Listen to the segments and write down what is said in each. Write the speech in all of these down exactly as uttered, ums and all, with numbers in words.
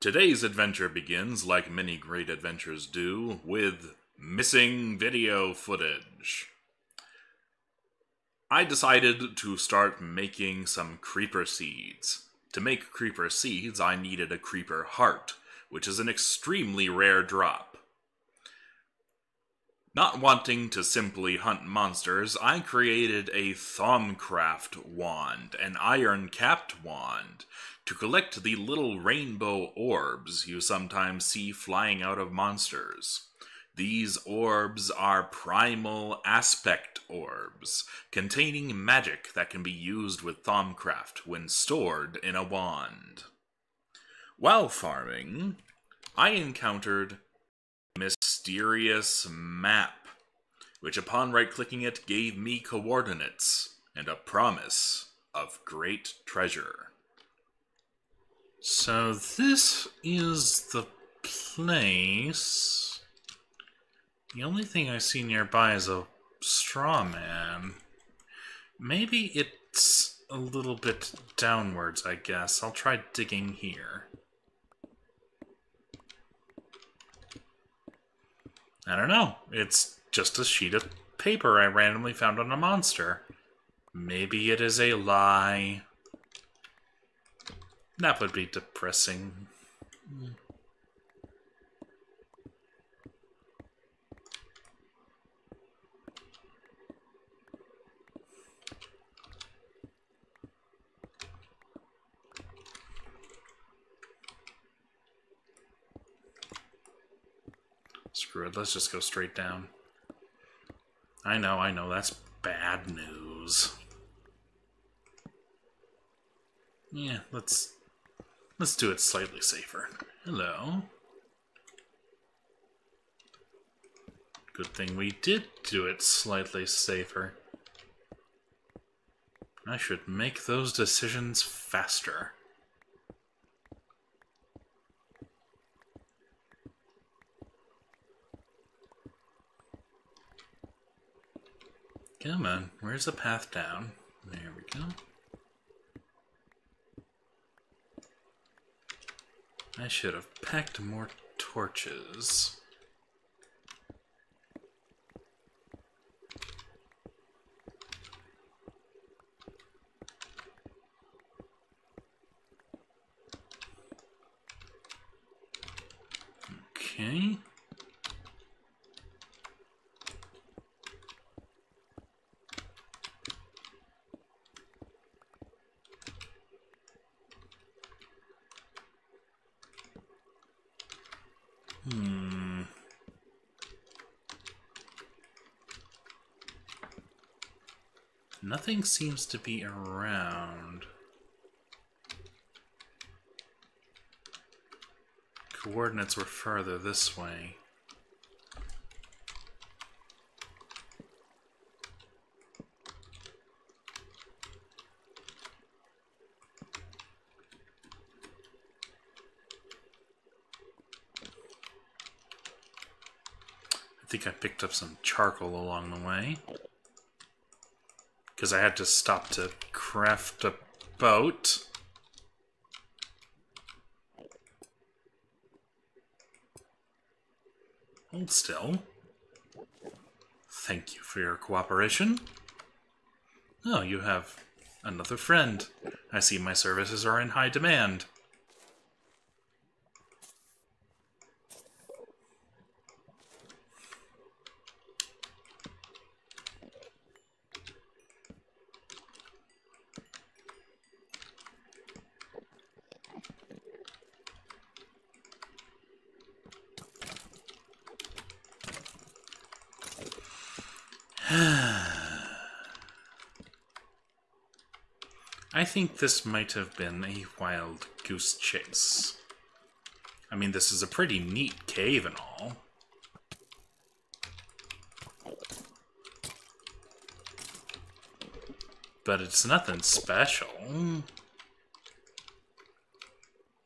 Today's adventure begins, like many great adventures do, with missing video footage. I decided to start making some creeper seeds. To make creeper seeds, I needed a creeper heart, which is an extremely rare drop. Not wanting to simply hunt monsters, I created a Thaumcraft wand, an iron-capped wand, to collect the little rainbow orbs you sometimes see flying out of monsters. These orbs are primal aspect orbs, containing magic that can be used with Thaumcraft when stored in a wand. While farming, I encountered mysterious map, which upon right-clicking it gave me coordinates and a promise of great treasure. So this is the place. The only thing I see nearby is a straw man. Maybe it's a little bit downwards, I guess. I'll try digging here. I don't know. It's just a sheet of paper I randomly found on a monster. Maybe it is a lie. That would be depressing. Screw it, let's just go straight down. I know, I know, that's bad news. Yeah, let's let's do it slightly safer. Hello. Good thing we did do it slightly safer. I should make those decisions faster. Come on, where's the path down? There we go. I should have packed more torches. Okay. Hmm. Nothing seems to be around. Coordinates were further this way. I think I picked up some charcoal along the way, because I had to stop to craft a boat. Hold still. Thank you for your cooperation. Oh, you have another friend. I see my services are in high demand. I think this might have been a wild goose chase. I mean, this is a pretty neat cave and all. But it's nothing special.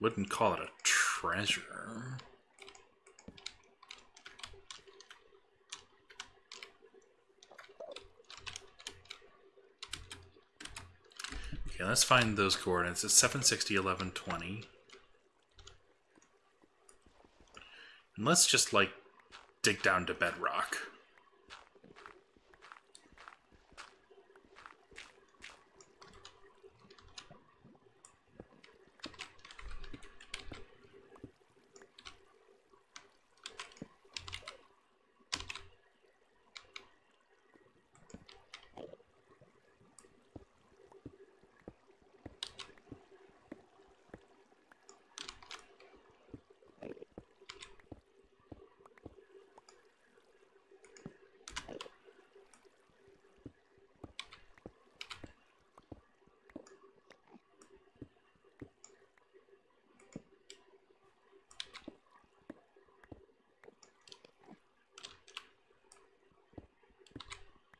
Wouldn't call it a treasure. Let's find those coordinates. It's seven sixty, eleven twenty. And let's just, like, dig down to bedrock.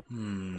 Hmm.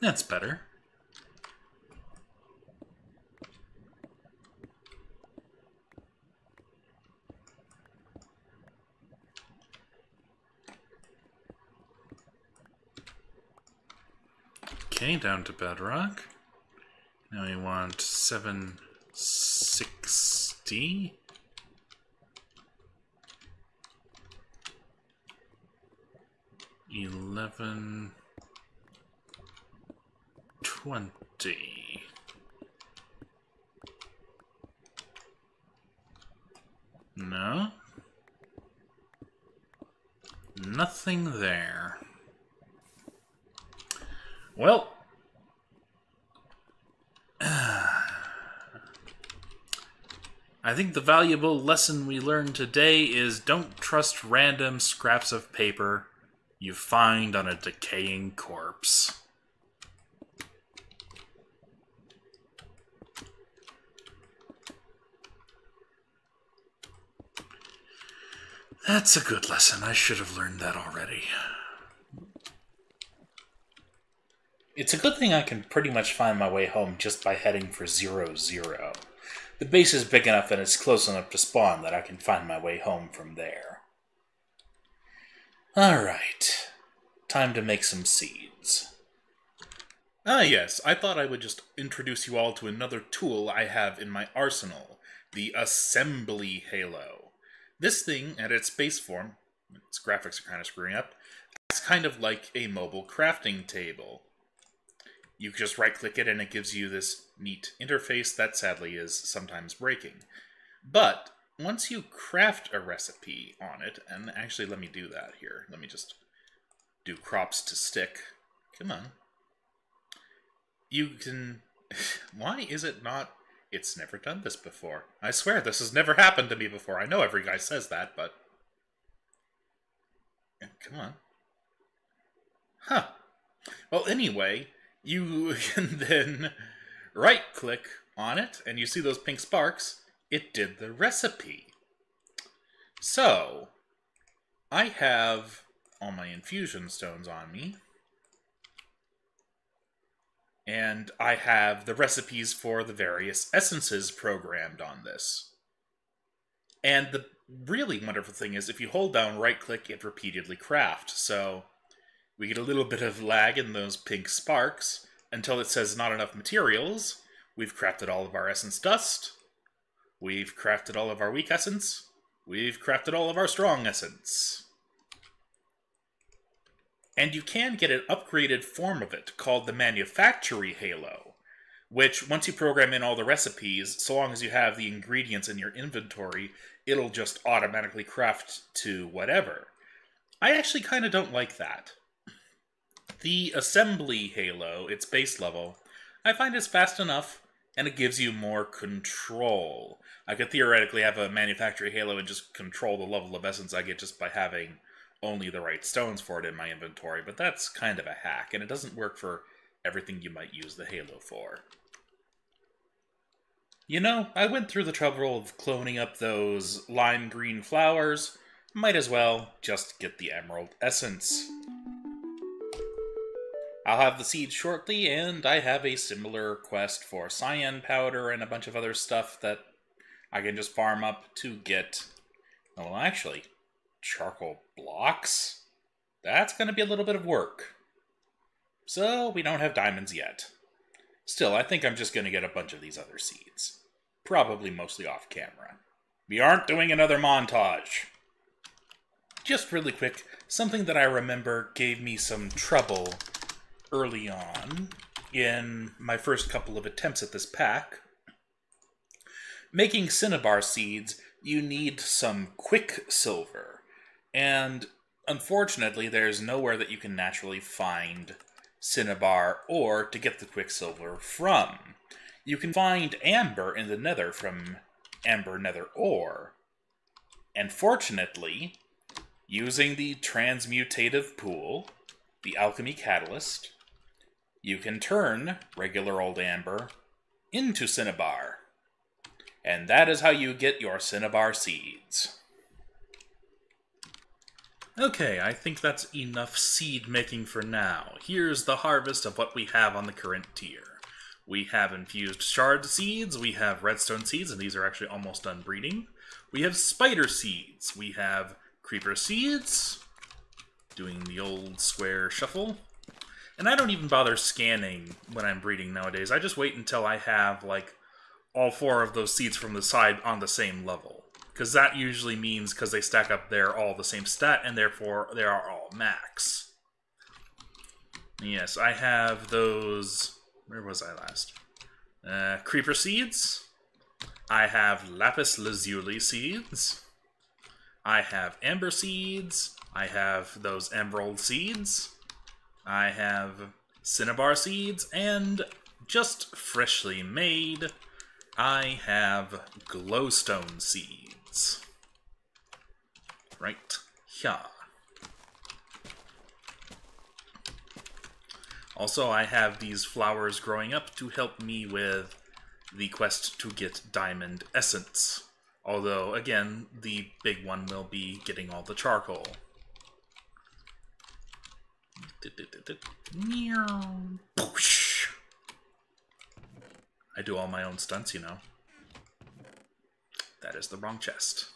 That's better. Okay, down to bedrock. Now we want seven sixty. eleven... Twenty. No. Nothing there. Well. I think the valuable lesson we learned today is don't trust random scraps of paper you find on a decaying corpse. That's a good lesson. I should have learned that already. It's a good thing I can pretty much find my way home just by heading for zero zero. The base is big enough and it's close enough to spawn that I can find my way home from there. Alright. Time to make some seeds. Ah yes, I thought I would just introduce you all to another tool I have in my arsenal. The Assembly Halo. This thing, at its base form, its graphics are kind of screwing up, it's kind of like a mobile crafting table. You just right-click it and it gives you this neat interface that sadly is sometimes breaking. But once you craft a recipe on it, and actually let me do that here. Let me just do crops to stick. Come on. You can... Why is it not... It's never done this before. I swear, this has never happened to me before. I know every guy says that, but... Come on. Huh. Well, anyway, you can then right-click on it, and you see those pink sparks. It did the recipe. So, I have all my infusion stones on me. And I have the recipes for the various essences programmed on this. And the really wonderful thing is, if you hold down right-click, it repeatedly crafts. So we get a little bit of lag in those pink sparks until it says not enough materials. We've crafted all of our essence dust. We've crafted all of our weak essence. We've crafted all of our strong essence. And you can get an upgraded form of it called the Manufactory Halo, which once you program in all the recipes, so long as you have the ingredients in your inventory, it'll just automatically craft to whatever. I actually kind of don't like that. The Assembly Halo, its base level, I find is fast enough, and it gives you more control. I could theoretically have a Manufactory Halo and just control the level of essence I get just by having only the right stones for it in my inventory, but that's kind of a hack, and it doesn't work for everything you might use the Halo for. You know, I went through the trouble of cloning up those lime green flowers. Might as well just get the emerald essence. I'll have the seeds shortly, and I have a similar quest for cyan powder and a bunch of other stuff that I can just farm up to get, well, actually, charcoal blocks? That's going to be a little bit of work. So, we don't have diamonds yet. Still, I think I'm just going to get a bunch of these other seeds. Probably mostly off camera. We aren't doing another montage. Just really quick, something that I remember gave me some trouble early on in my first couple of attempts at this pack. Making cinnabar seeds, you need some quicksilver, and unfortunately there's nowhere that you can naturally find cinnabar ore to get the quicksilver from. You can find amber in the nether from Amber Nether Ore, and fortunately, using the Transmutative Pool, the Alchemy Catalyst, you can turn regular old amber into cinnabar. And that is how you get your cinnabar seeds. Okay, I think that's enough seed making for now. Here's the harvest of what we have on the current tier. We have infused shard seeds, we have redstone seeds, and these are actually almost done breeding. We have spider seeds, we have creeper seeds, doing the old square shuffle. And I don't even bother scanning when I'm breeding nowadays. I just wait until I have, like, all four of those seeds from the side on the same level. Because that usually means because they stack up, they're all the same stat, and therefore they are all max. Yes, I have those... Where was I last? Uh, creeper seeds. I have Lapis Lazuli seeds. I have amber seeds. I have those emerald seeds. I have cinnabar seeds. And just freshly made, I have glowstone seeds. Right here. Also, I have these flowers growing up to help me with the quest to get diamond essence. Although, again, the big one will be getting all the charcoal. I do all my own stunts, you know. That is the wrong chest.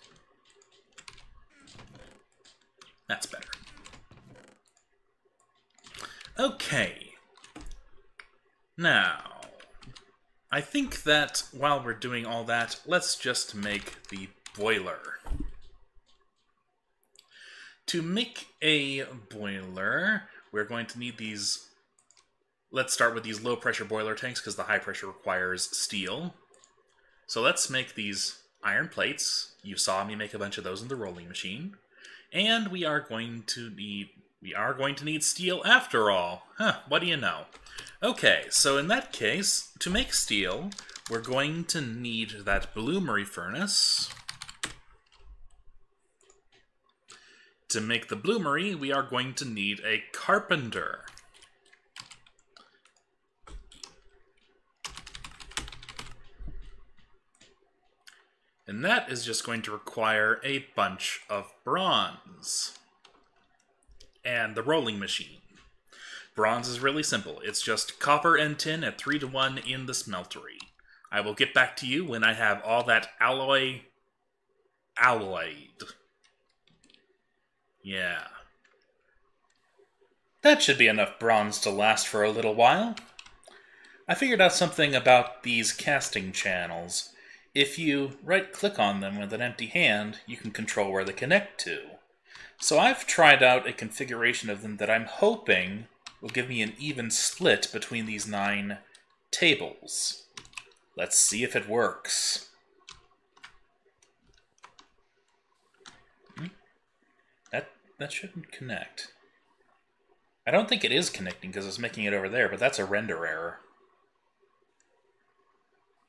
That's better. Okay. Now, I think that while we're doing all that, let's just make the boiler. To make a boiler, we're going to need these... Let's start with these low-pressure boiler tanks, because the high pressure requires steel. So let's make these iron plates. You saw me make a bunch of those in the rolling machine. And we are going to need... We are going to need steel after all. Huh, what do you know? Okay, so in that case, to make steel, we're going to need that bloomery furnace. To make the bloomery, we are going to need a carpenter. And that is just going to require a bunch of bronze. And the rolling machine. Bronze is really simple. It's just copper and tin at three to one in the smeltery. I will get back to you when I have all that alloy... alloyed. Yeah. That should be enough bronze to last for a little while. I figured out something about these casting channels. If you right-click on them with an empty hand, you can control where they connect to. So I've tried out a configuration of them that I'm hoping will give me an even split between these nine tables. Let's see if it works. Hmm? That, that shouldn't connect. I don't think it is connecting because it's making it over there, but that's a render error.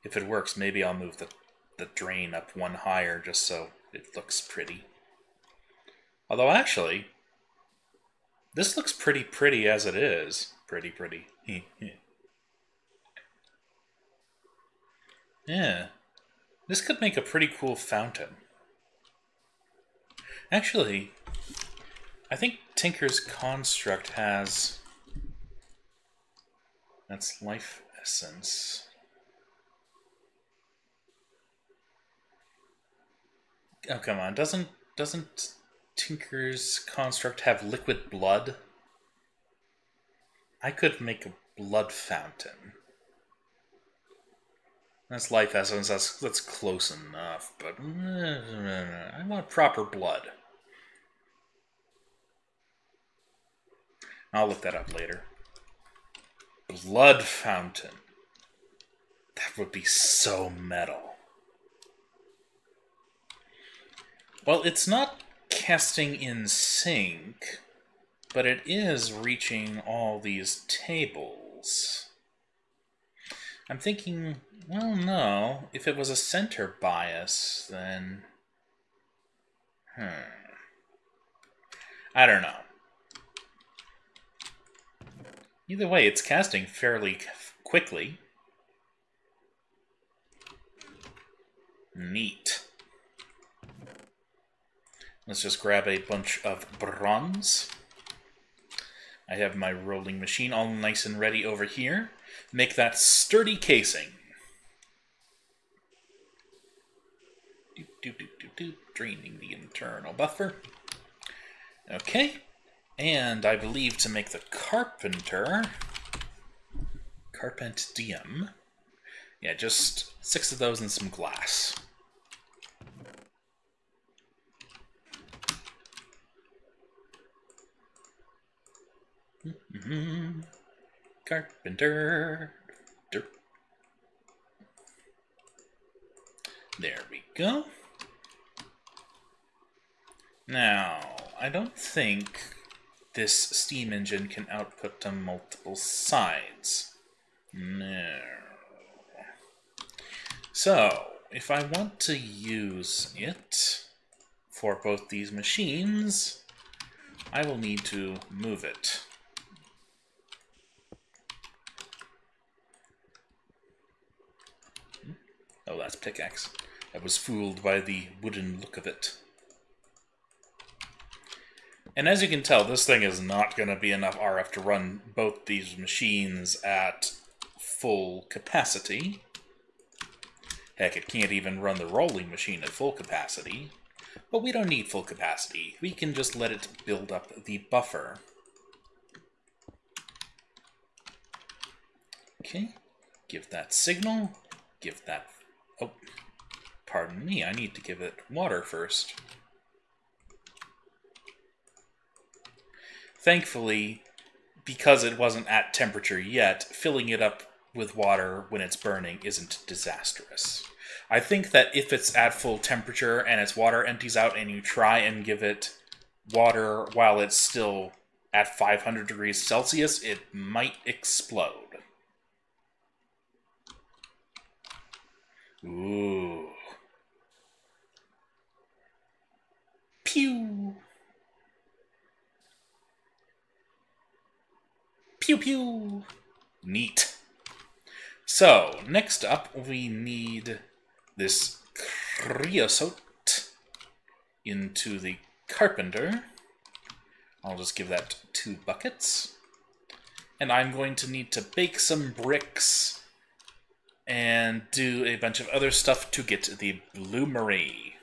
If it works, maybe I'll move the, the drain up one higher just so it looks pretty. Although, actually, this looks pretty pretty as it is. Pretty pretty. Yeah. This could make a pretty cool fountain. Actually, I think Tinker's Construct has... That's Life Essence. Oh, come on. Doesn't, doesn't Tinker's Construct have liquid blood? I could make a blood fountain. That's Life Essence. That's, that's close enough, but I want proper blood. I'll look that up later. Blood fountain. That would be so metal. Well, it's not casting in sync, but it is reaching all these tables. I'm thinking, well, no. If it was a center bias, then... Hmm. I don't know. Either way, it's casting fairly quickly. Neat. Let's just grab a bunch of bronze. I have my rolling machine all nice and ready over here. Make that sturdy casing. Doop, doop, doop, doop, doop. Draining the internal buffer. Okay. And I believe to make the carpenter, carpentium, yeah, just six of those and some glass. Mm-hmm. Carpenter. There we go. Now, I don't think this steam engine can output to multiple sides. No. So, if I want to use it for both these machines, I will need to move it. Oh, that's pickaxe. I was fooled by the wooden look of it. And as you can tell, this thing is not going to be enough R F to run both these machines at full capacity. Heck, it can't even run the rolling machine at full capacity. But we don't need full capacity. We can just let it build up the buffer. Okay. Give that signal. Give that... Oh, pardon me. I need to give it water first. Thankfully, because it wasn't at temperature yet, filling it up with water when it's burning isn't disastrous. I think that if it's at full temperature and its water empties out and you try and give it water while it's still at five hundred degrees Celsius, it might explode. Ooh. Pew! Pew pew! Neat. So, next up we need this creosote into the carpenter. I'll just give that two buckets. And I'm going to need to bake some bricks and do a bunch of other stuff to get the bloomery.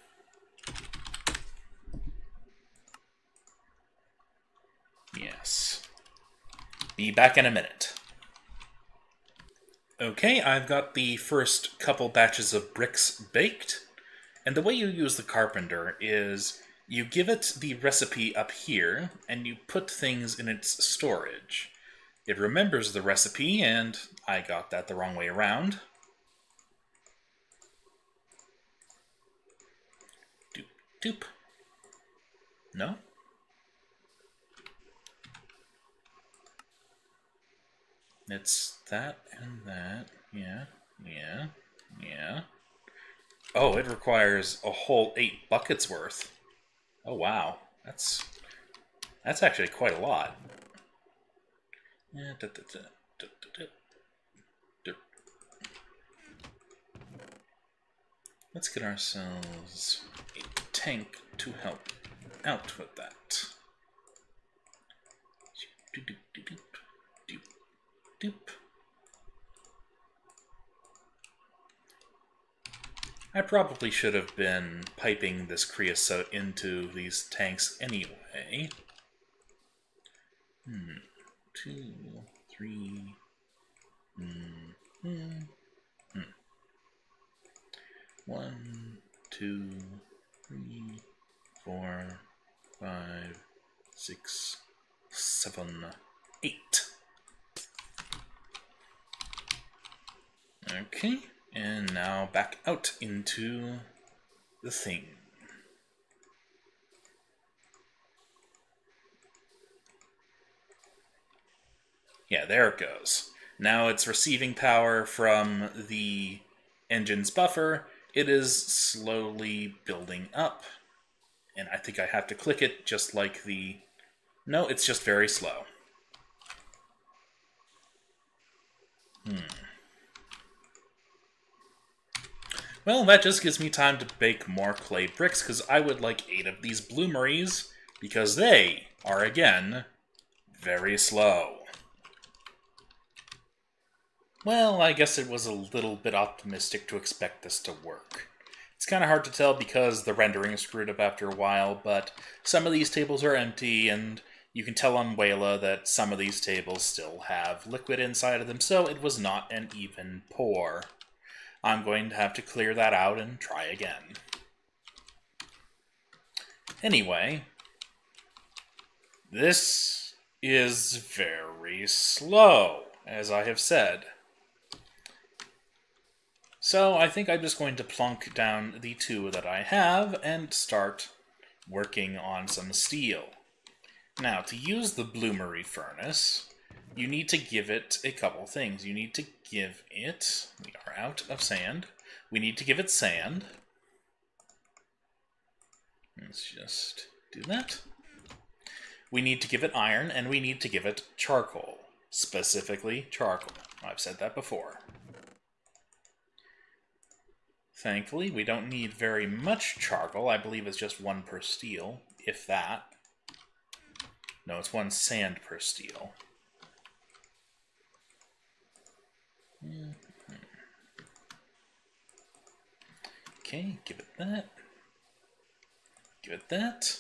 Yes. Be back in a minute. Okay, I've got the first couple batches of bricks baked, and the way you use the carpenter is you give it the recipe up here, and you put things in its storage. It remembers the recipe, and I got that the wrong way around. Doop, doop. No? It's that and that. Yeah, yeah, yeah. Oh, it requires a whole eight buckets worth. Oh, wow. That's that's actually quite a lot. Let's get ourselves a tank to help out with that. Doop, doop, doop, doop, doop. I probably should have been piping this creosote into these tanks anyway. Hmm. Two, three. Hmm. Hmm. Hmm. One, two, three, four, five, six, seven, eight. Okay. And now back out into the thing. Yeah, there it goes. Now it's receiving power from the engine's buffer. It is slowly building up. And I think I have to click it just like the... No, it's just very slow. Hmm. Well, that just gives me time to bake more clay bricks, because I would like eight of these bloomeries, because they are, again, very slow. Well, I guess it was a little bit optimistic to expect this to work. It's kind of hard to tell because the rendering is screwed up after a while, but some of these tables are empty, and you can tell on Waila that some of these tables still have liquid inside of them, so it was not an even pour. I'm going to have to clear that out and try again. Anyway, this is very slow, as I have said. So I think I'm just going to plunk down the two that I have and start working on some steel. Now, to use the bloomery furnace, you need to give it a couple things. You need to give it... We are out of sand. We need to give it sand. Let's just do that. We need to give it iron, and we need to give it charcoal. Specifically, charcoal. I've said that before. Thankfully, we don't need very much charcoal. I believe it's just one per steel, if that. No, it's one sand per steel. Mm-hmm. Okay, give it that. Give it that.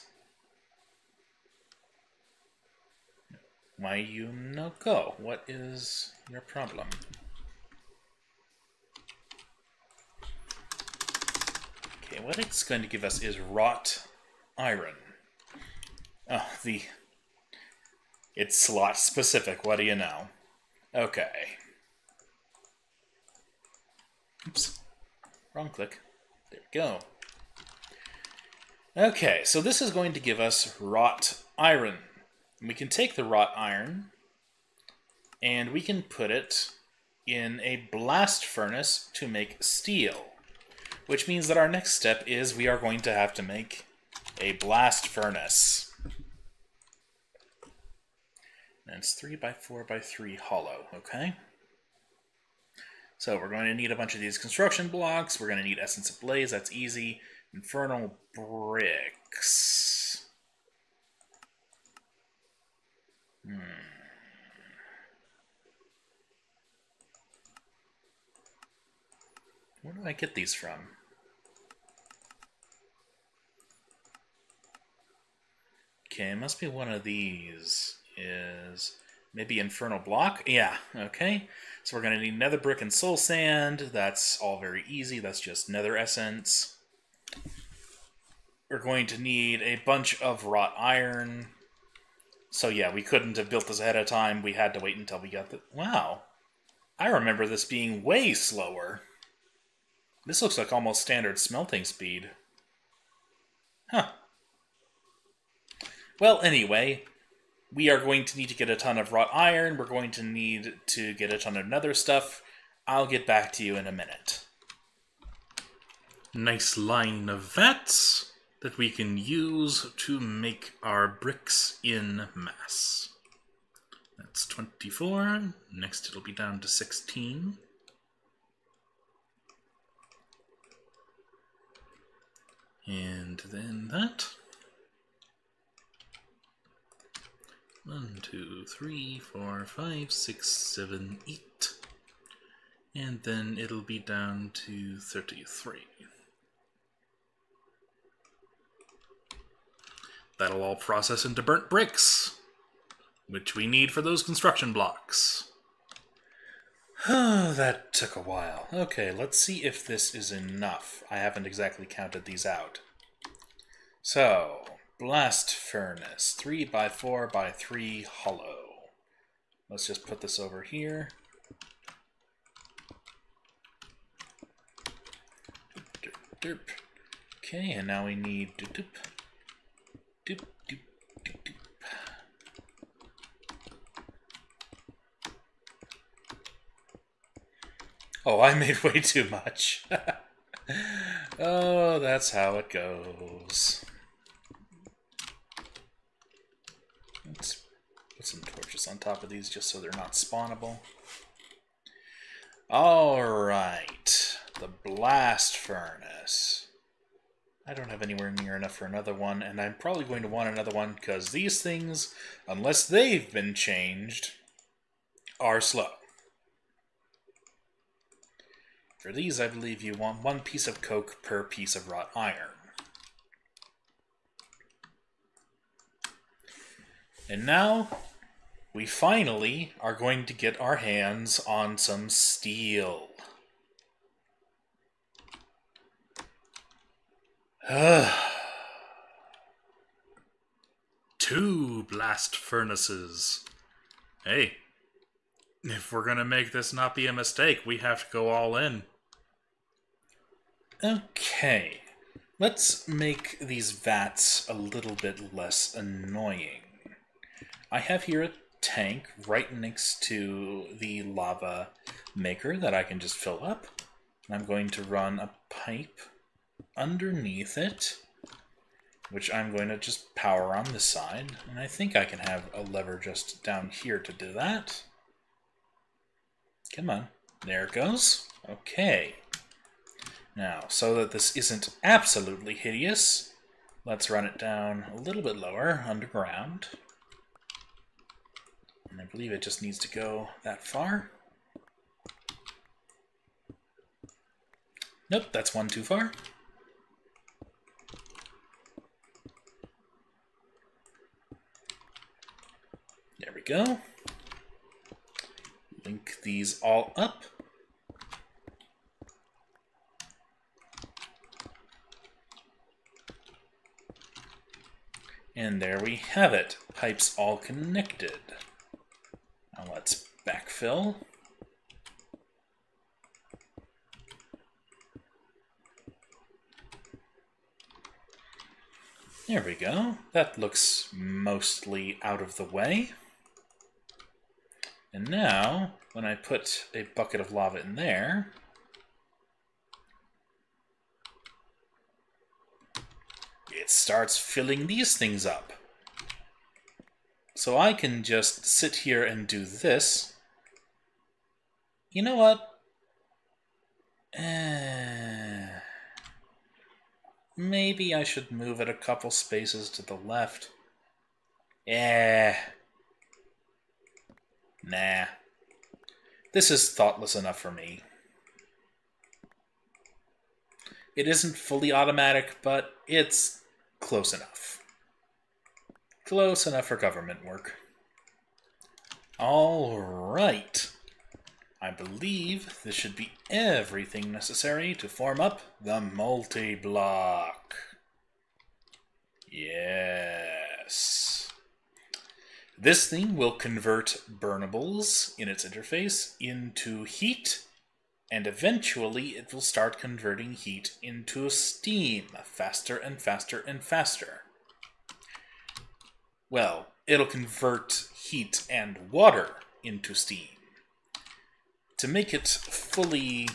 Why you no go? What is your problem? Okay, what it's going to give us is wrought iron. Oh, the... It's slot specific, what do you know? Okay. Oops. Wrong click. There we go. Okay, so this is going to give us wrought iron. And we can take the wrought iron and we can put it in a blast furnace to make steel. Which means that our next step is we are going to have to make a blast furnace. And it's three by four by three hollow, okay? So we're going to need a bunch of these construction blocks. We're going to need Essence of Blaze. That's easy. Infernal Bricks. Hmm. Where do I get these from? Okay, it must be one of these. Is... Maybe Infernal Block? Yeah, okay. So we're going to need Nether Brick and Soul Sand. That's all very easy. That's just Nether Essence. We're going to need a bunch of wrought iron. So yeah, we couldn't have built this ahead of time. We had to wait until we got the... Wow. I remember this being way slower. This looks like almost standard smelting speed. Huh. Well, anyway... We are going to need to get a ton of wrought iron. We're going to need to get a ton of nether stuff. I'll get back to you in a minute. Nice line of vats that we can use to make our bricks in mass. That's twenty-four. Next it'll be down to sixteen. and then that. One, two, three, four, five, six, seven, eight. And then it'll be down to thirty-three. That'll all process into burnt bricks, which we need for those construction blocks. Oh, that took a while. Okay, let's see if this is enough. I haven't exactly counted these out. So, blast furnace, three by four by three hollow. Let's just put this over here. Derp, derp. Okay, and now we need doop, doop. Doop, doop, doop, doop. Oh, I made way too much. Oh, that's how it goes. Let's put some torches on top of these just so they're not spawnable. Alright, the blast furnace. I don't have anywhere near enough for another one, and I'm probably going to want another one because these things, unless they've been changed, are slow. For these, I believe you want one piece of coke per piece of wrought iron. And now, we finally are going to get our hands on some steel. Two blast furnaces. Hey, if we're gonna make this not be a mistake, we have to go all in. Okay, let's make these vats a little bit less annoying. I have here a tank right next to the lava maker that I can just fill up. And I'm going to run a pipe underneath it, which I'm going to just power on this side, and I think I can have a lever just down here to do that. Come on, there it goes. Okay, now so that this isn't absolutely hideous, let's run it down a little bit lower underground, and I believe it just needs to go that far. Nope, that's one too far. There we go. Link these all up. And there we have it. Pipes all connected. Now let's backfill. There we go. That looks mostly out of the way. And now, when I put a bucket of lava in there, it starts filling these things up. So I can just sit here and do this. You know what? Uh, maybe I should move it a couple spaces to the left. Eh. Nah. This is thoughtless enough for me. It isn't fully automatic, but it's close enough. Close enough for government work. Alright. I believe this should be everything necessary to form up the multi-block. Yes. This thing will convert burnables in its interface into heat, and eventually it will start converting heat into steam faster and faster and faster. Well, it'll convert heat and water into steam. To make it fully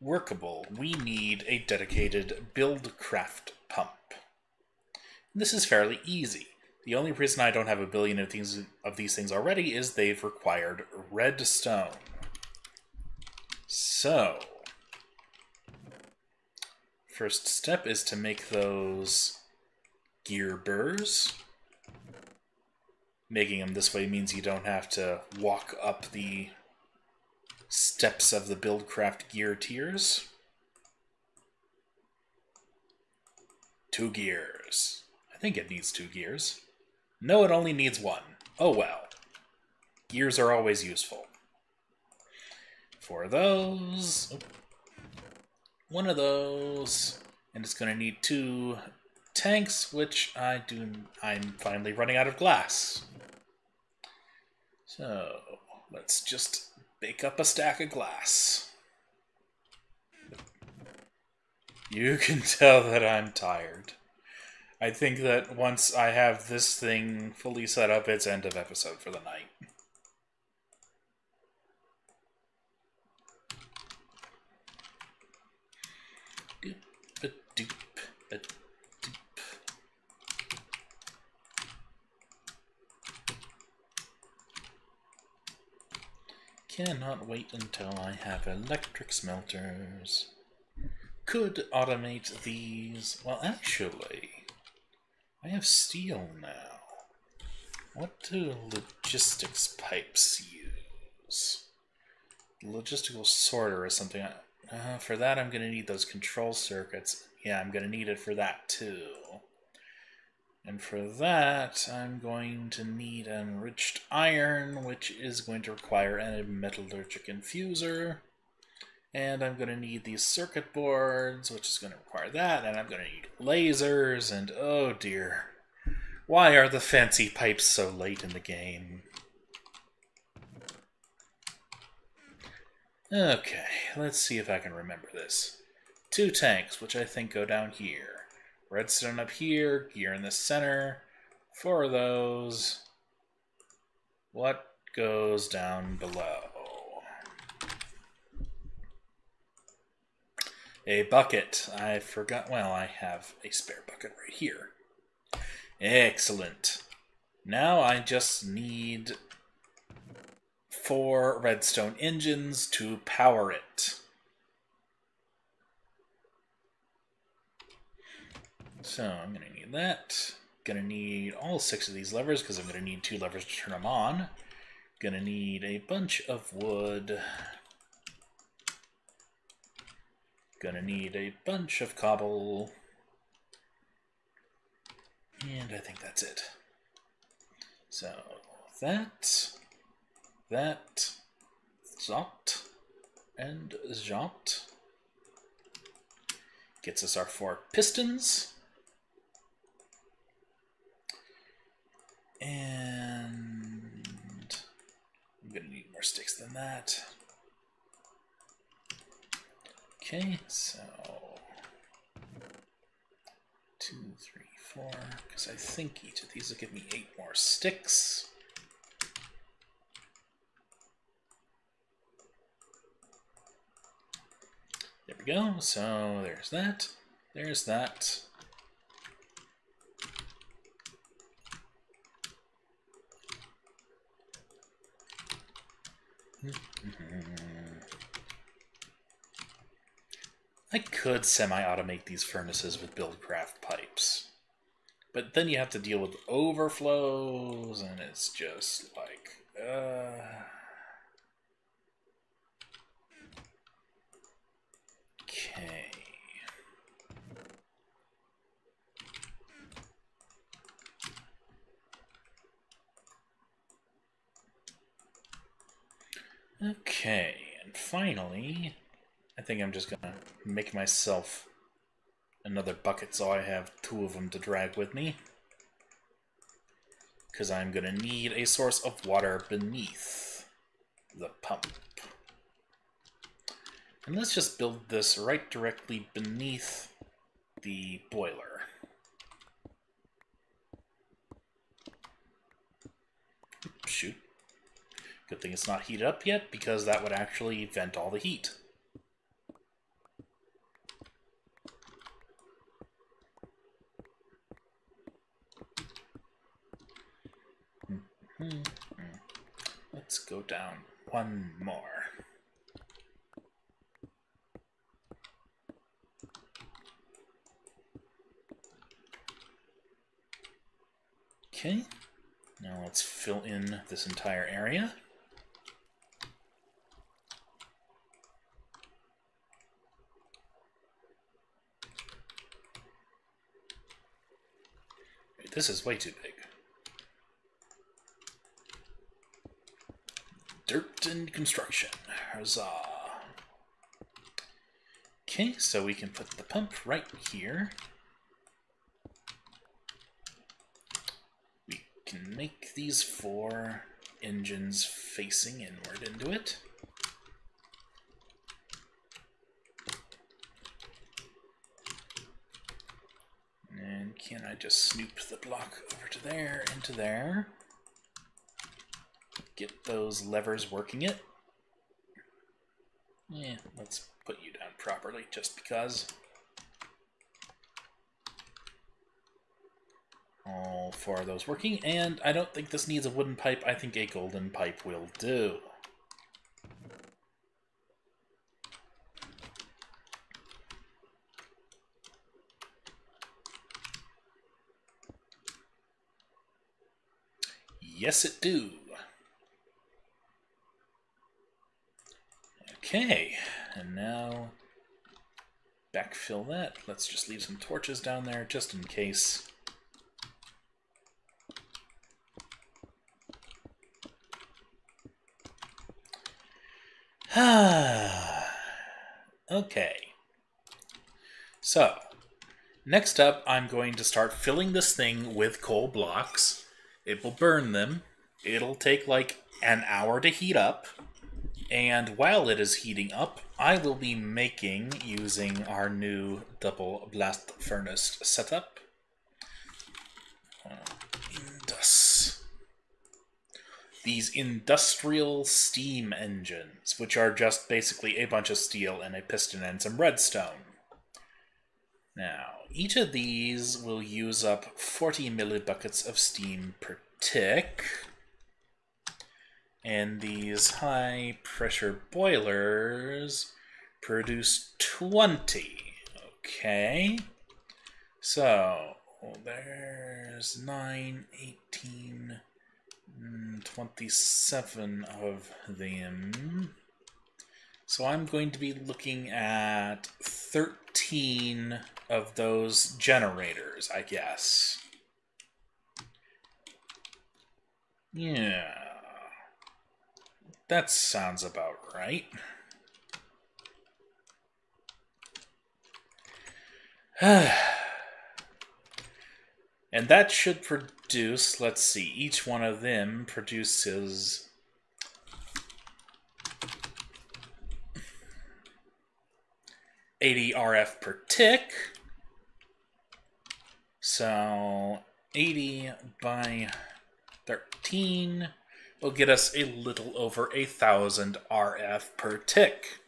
workable, we need a dedicated BuildCraft pump. This is fairly easy. The only reason I don't have a billion of these, of these things already is they've required redstone. So, first step is to make those gear burrs. Making them this way means you don't have to walk up the steps of the BuildCraft gear tiers. Two gears. I think it needs two gears. No, it only needs one. Oh well. Gears are always useful. Four of those. Oop. One of those. And it's going to need two tanks, which I do... I'm finally running out of glass. So, let's just bake up a stack of glass. You can tell that I'm tired. I think that once I have this thing fully set up, it's end of episode for the night. Doop, a doop. Cannot wait until I have electric smelters. Could automate these. Well, actually, I have steel now. What do logistics pipes use? Logistical sorter is something I... Uh, for that, I'm going to need those control circuits. Yeah, I'm going to need it for that, too. And for that, I'm going to need enriched iron, which is going to require a metallurgic infuser. And I'm going to need these circuit boards, which is going to require that. And I'm going to need lasers, and oh dear. Why are the fancy pipes so late in the game? Okay, let's see if I can remember this. Two tanks, which I think go down here. Redstone up here, gear in the center. Four of those. What goes down below? A bucket. I forgot. Well, I have a spare bucket right here. Excellent. Now I just need... four redstone engines to power it. So I'm going to need that. Going to need all six of these levers because I'm going to need two levers to turn them on. Going to need a bunch of wood. Going to need a bunch of cobble. And I think that's it. So that... that, zot, and zot gets us our four pistons, and I'm going to need more sticks than that. Okay, so two, three, four, because I think each of these will give me eight more sticks. There we go, so there's that, there's that. I could semi-automate these furnaces with BuildCraft pipes, but then you have to deal with overflows, and it's just like, uh... okay. Okay, and finally, I think I'm just gonna make myself another bucket so I have two of them to drag with me. Because I'm gonna need a source of water beneath the pump. And let's just build this right directly beneath the boiler. Oops, shoot. Good thing it's not heated up yet, because that would actually vent all the heat. Mm-hmm. Let's go down one more. Okay, now let's fill in this entire area. Wait, this is way too big. Dirt and construction. Huzzah. Okay, so we can put the pump right here. We can make these four engines facing inward into it. And can I just snoop the block over to there, into there? Get those levers working it. Yeah, let's put you down properly just because. All four of those working, and I don't think this needs a wooden pipe. I think a golden pipe will do. Yes, it do. Okay, and now backfill that. Let's just leave some torches down there just in case. Okay. So, next up I'm going to start filling this thing with coal blocks. It will burn them. It'll take like an hour to heat up. And while it is heating up, I will be making, using our new double blast furnace setup, uh, Indus. These industrial steam engines, which are just basically a bunch of steel and a piston and some redstone. Now, each of these will use up forty millibuckets of steam per tick. And these high-pressure boilers produce twenty. Okay. So, there's nine, eighteen, twenty-seven of them. So I'm going to be looking at thirteen of those generators, I guess. Yeah. That sounds about right. And that should produce, let's see, each one of them produces eighty R F per tick. So eighty by thirteen. Will get us a little over a thousand R F per tick.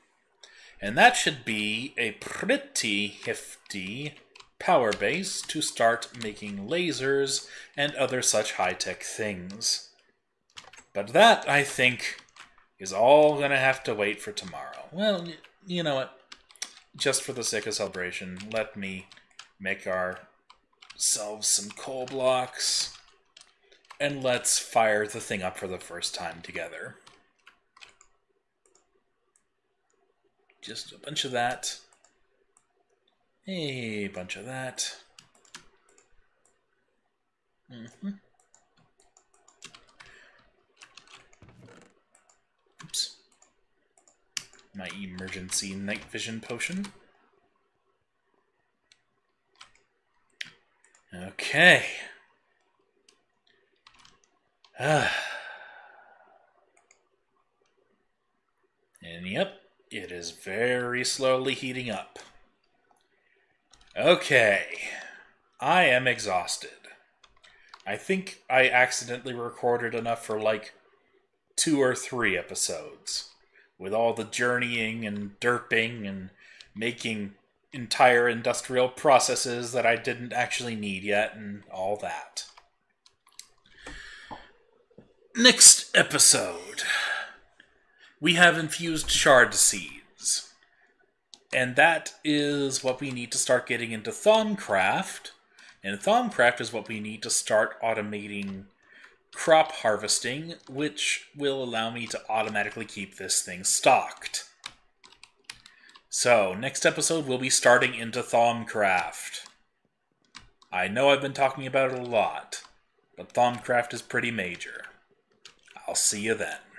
And that should be a pretty hefty power base to start making lasers and other such high-tech things. But that, I think, is all gonna have to wait for tomorrow. Well, you know what? Just for the sake of celebration, let me make ourselves some coal blocks. And let's fire the thing up for the first time together. Just a bunch of that. A bunch of that. Mm-hmm. Oops. My emergency night vision potion. Okay. Ah. And yep, it is very slowly heating up. Okay, I am exhausted. I think I accidentally recorded enough for like two or three episodes, with all the journeying and derping and making entire industrial processes that I didn't actually need yet and all that. Next episode, we have infused shard seeds, and that is what we need to start getting into Thaumcraft And Thaumcraft is what we need to start automating crop harvesting, which will allow me to automatically keep this thing stocked. So, next episode we'll be starting into Thaumcraft. I know I've been talking about it a lot, but Thaumcraft is pretty major. I'll see you then.